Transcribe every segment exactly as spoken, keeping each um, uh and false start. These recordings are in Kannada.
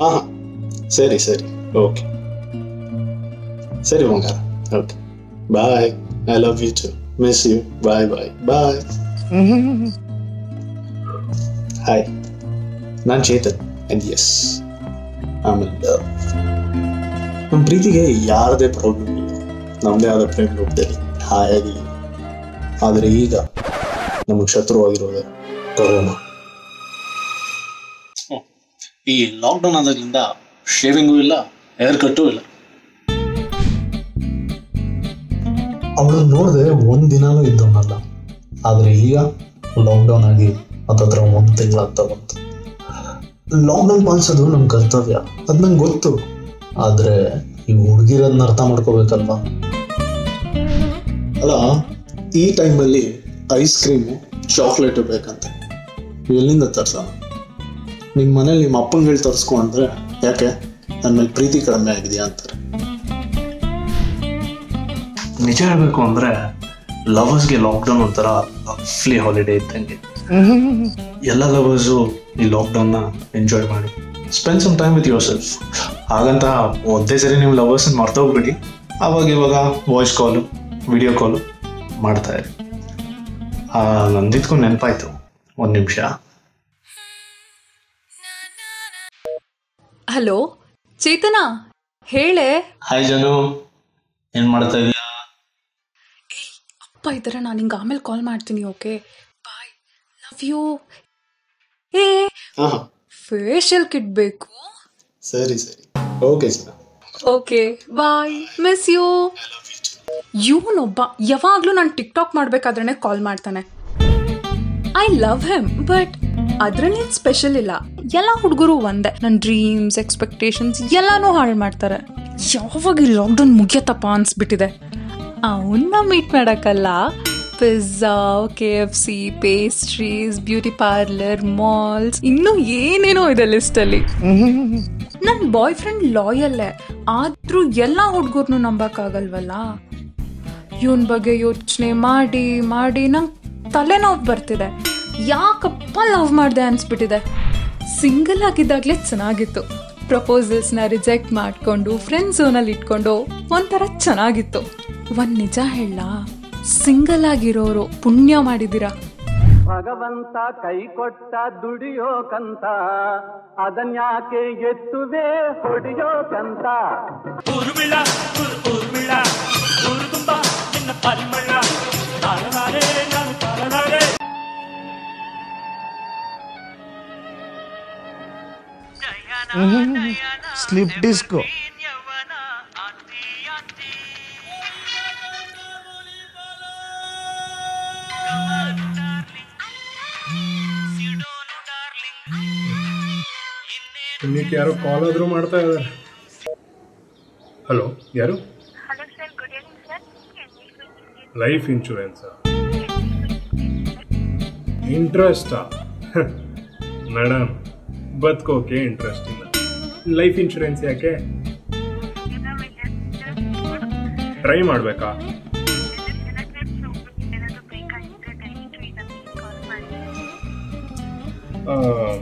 ಹಾಂ ಹಾಂ ಸರಿ ಸರಿ ಓಕೆ ಸರಿ ಬಂಗಾರ okay bye I love you too miss you bye bye bye hi ನಾನು Chetan and S I am in love ನಮ್ಮ ಪ್ರೀತಿಗೆ ಯಾರದೇ ಪ್ರಾಬ್ಲಮ್ ಇಲ್ಲ ನಮ್ಮದೇ ಆದ ಫ್ರೆಂಡ್ ರೂಪದಲ್ಲಿ ಹಾಯಾಗಿ ಆದರೆ ಈಗ ನಮಗೆ ಶತ್ರುವಾಗಿರೋದೇ ಕೊರೋನಾ. ಈ ಲಾಕ್ಡೌನ್ ಆದಾಗ್ಲಿಂದ ಶೇವಿಂಗು ಇಲ್ಲ ಹೇರ್ ಕಟ್ಟು ಇಲ್ಲ. ಅವಳನ್ನ ನೋಡಿದ್ರೆ ಒಂದು ದಿನಾನೂ ಇದ್ದವನಲ್ಲ. ಆದರೆ ಈಗ ಲಾಕ್ಡೌನ್ ಆಗಿ ಅದತ್ರ ಒಂದು ತಿಂಗಳಾಗ್ತಾ ಬಂತು. ಲಾಕ್ಡೌನ್ ಪಾಲಿಸೋದು ನಮ್ಮ ಕರ್ತವ್ಯ, ಅದು ನಂಗೆ ಗೊತ್ತು. ಆದರೆ ಈ ಹುಡುಗಿರನ್ನ ಅರ್ಥ ಮಾಡ್ಕೋಬೇಕಲ್ವಾ? ಅಲ್ಲ, ಈ ಟೈಮಲ್ಲಿ ಐಸ್ ಕ್ರೀಮು ಚಾಕ್ಲೇಟು ಬೇಕಂತೆ. ಎಲ್ಲಿಂದ ತರ್ಸೋಣ? ನಿಮ್ಮ ಮನೇಲಿ ನಿಮ್ಮ ಅಪ್ಪಂಗಳು ತರಿಸ್ಕೊ ಅಂದರೆ ಯಾಕೆ ನನ್ನ ಮೇಲೆ ಪ್ರೀತಿ ಕಡಿಮೆ ಆಗಿದೆಯಾ ಅಂತಾರೆ. ನಿಜ ಹೇಳಬೇಕು ಅಂದರೆ ಲವರ್ಸ್ಗೆ ಲಾಕ್ಡೌನ್ ಒಂಥರ ಲವ್ಲಿ ಹಾಲಿಡೇ ಇದ್ದಂಗೆ. ಎಲ್ಲ ಲವರ್ಸು ಈ ಲಾಕ್ಡೌನ್ನ ಎಂಜಾಯ್ ಮಾಡಿ, spend some time with yourself. ಹಾಗಂತ ಒಂದೇ ಸರಿ ನೀವು ಲವರ್ಸನ್ನು ಮರ್ತೋಗ್ಬಿಡಿ. ಆವಾಗ ಇವಾಗ ವಾಯ್ಸ್ ಕಾಲು, ವಿಡಿಯೋ ಕಾಲು ಮಾಡ್ತಾ ಇರಿ. ನಂದಿದ್ಕೊಂಡು ನೆನಪಾಯ್ತು, ಒಂದು ನಿಮಿಷ. ಹಲೋ ಚೇತನ, ಹೇಳೆ. ಹಾಯ್ ಜನು, ಏನು ಮಾಡ್ತಾ ಇದೀಯಾ? ಏಯ್ ಅಪ್ಪ ಇದ್ದಾರೆ, ನಾನು ನಿಂಗೆ ಆಮೇಲೆ ಕಾಲ್ ಮಾಡ್ತೀನಿ. Okay bye, love you. ಏ ಫೇಶಿಯಲ್ ಕಿಟ್ ಬೇಕು. ಸರಿ ಸರಿ okay sir, okay bye, miss you. ಇವನೊಬ್ಬ ಯಾವಾಗಲೂ ನಾನು ಟಿಕ್ ಟಾಕ್ ಮಾಡಬೇಕಾದ್ರೆ ಕಾಲ್ ಮಾಡ್ತಾನೆ. ಐ ಲವ್ ಹಿಮ್ ಬಟ್ ಅದರಲ್ಲಿ ಸ್ಪೆಷಲ್ ಇಲ್ಲ. ಎಲ್ಲ ಹುಡುಗರು ಒಂದೇ, ನನ್ನ ಡ್ರೀಮ್ಸ್, ಎಕ್ಸ್ಪೆಕ್ಟೇಷನ್ಸ್ ಎಲ್ಲಾನು ಹಾಳು ಮಾಡ್ತಾರೆ. ಯಾವಾಗ ಈ ಲಾಕ್ಡೌನ್ ಮುಗಿಯತ್ತಪ್ಪ ಅನ್ಸ್ಬಿಟ್ಟಿದೆ. ಅವನ್ನ ಮೀಟ್ ಮಾಡೋಕ್ಕಲ್ಲ, pizza, K F C, pastries, beauty parlour, malls, ಇನ್ನೂ ಏನೇನೋ ಇದೆ ಲಿಸ್ಟಲ್ಲಿ. ನನ್ನ ಬಾಯ್ ಫ್ರೆಂಡ್ ಲಾಯಲ್ಲೇ, ಆದರೂ ಎಲ್ಲ ಹುಡುಗರನ್ನು ನಂಬಕ್ಕಾಗಲ್ವಲ್ಲ. ಇವನ ಬಗ್ಗೆ ಯೋಚನೆ ಮಾಡಿ ಮಾಡಿ ನಂಗೆ ತಲೆನೋವು ಬರ್ತಿದೆ. ಯಾಕಪ್ಪ ಲವ್ ಮಾಡಿದೆ ಅನಿಸ್ಬಿಟ್ಟಿದೆ. ಸಿಂಗಲ್ ಆಗಿದ್ದಾಗಲೇ ಚೆನ್ನಾಗಿತ್ತು. ಪ್ರಪೋಸಲ್ಸ್ನ ರಿಜೆಕ್ಟ್ ಮಾಡಿಕೊಂಡು ಫ್ರೆಂಡ್ ಝೋನಲ್ಲಿ ಇಟ್ಕೊಂಡು ಒಂಥರ ಚೆನ್ನಾಗಿತ್ತು. ಒಂದು ನಿಜ ಹೇಳ, ಸಿಂಗಲ್ ಆಗಿರೋರು ಪುಣ್ಯ ಮಾಡಿದ್ದೀರಾ. ಭಗವಂತ ಕೈ ಕೊಟ್ಟ ದುಡಿಯೋಕಂತ, ಅದನ್ಯಾಕೆ ಎತ್ತುವೆ ಹೊಡಿಯೋಕಂತ. ಊರ್ಮಿಳ ಊರ್ಮಿಳ ಊರುಗುಂಬ ನಿನ್ನ ಪರಿಮಳ ತಾರನಾರೆ ನಾನು ತಾರನಾರೆ. Slip disco. ಇನ್ನಕ್ಕೆ ಯಾರು ಕಾಲ್ ಆದರೂ ಮಾಡ್ತಾ ಇದ್ದಾರೆ. ಹಲೋ, ಯಾರು? Hello sir, good evening sir. Life insurance ಇಂಟ್ರೆಸ್ಟಾ? ಮೇಡಮ್, ಬದುಕೋಕೆ ಇಂಟ್ರೆಸ್ಟ್ ಇಲ್ಲ, ಲೈಫ್ ಇನ್ಶೂರೆನ್ಸ್ ಯಾಕೆ? ಟ್ರೈ ಮಾಡಬೇಕಾ?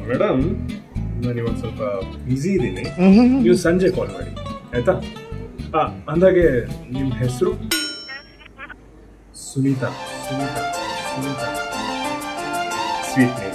ಮೇಡಮ್, ನಾನು ಇವಾಗ ಸ್ವಲ್ಪ ಬ್ಯುಸಿ ಇದ್ದೀನಿ, ನೀವು ಸಂಜೆ ಕಾಲ್ ಮಾಡಿ ಆಯಿತಾ? ಅಂದಾಗೆ ನಿಮ್ಮ ಹೆಸರು? ಸುನೀತಾ. Sunita Sunita sweet name.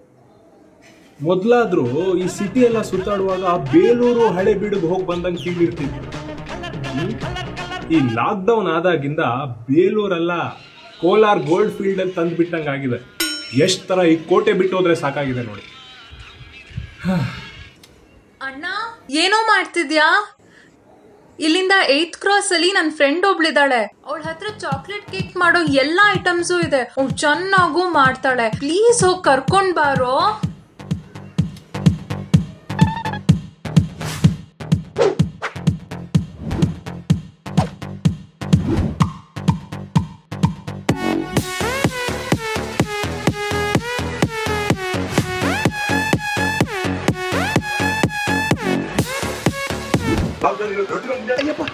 ಮೊದಲಾದರೂ ಈ ಸಿಟಿ ಎಲ್ಲ ಸುತ್ತಾಡುವಾಗ ಬೇಲೂರು, ಹಳೆ ಬೀಡುಗೆ ಹೋಗಿ ಬಂದಂಗೆ ಫೀಲ್ ಇರ್ತಿದ್ವಿ. ಈ ಲಾಕ್ಡೌನ್ ಆದಾಗಿಂದ ಬೇಲೂರೆಲ್ಲ ಕೋಲಾರ್ ಗೋಲ್ಡ್ ಫೀಲ್ಡಲ್ಲಿ ತಂದು ಬಿಟ್ಟಂಗೆ ಆಗಿದೆ. ಎಷ್ಟು ಥರ ಈ ಕೋಟೆ ಬಿಟ್ಟು ಹೋದ್ರೆ ಸಾಕಾಗಿದೆ ನೋಡಿ. ಅಣ್ಣ, ಏನೋ ಮಾಡ್ತಿದ್ಯಾ? ಇಲ್ಲಿಂದ ಏತ್ ಕ್ರಾಸ್ ಅಲ್ಲಿ ನನ್ನ ಫ್ರೆಂಡ್ ಒಬ್ಳಿದ್ದಾಳೆ, ಅವಳ ಹತ್ರ ಚಾಕ್ಲೇಟ್ ಕೇಕ್ ಮಾಡೋ ಎಲ್ಲಾ ಐಟಮ್ಸು ಇದೆ. ಅವ್ಳು ಚೆನ್ನಾಗೂ ಮಾಡ್ತಾಳೆ, ಪ್ಲೀಸ್ ಹೋಗಿ ಕರ್ಕೊಂಡ್ ಬಾರೋ. Ayah, apa?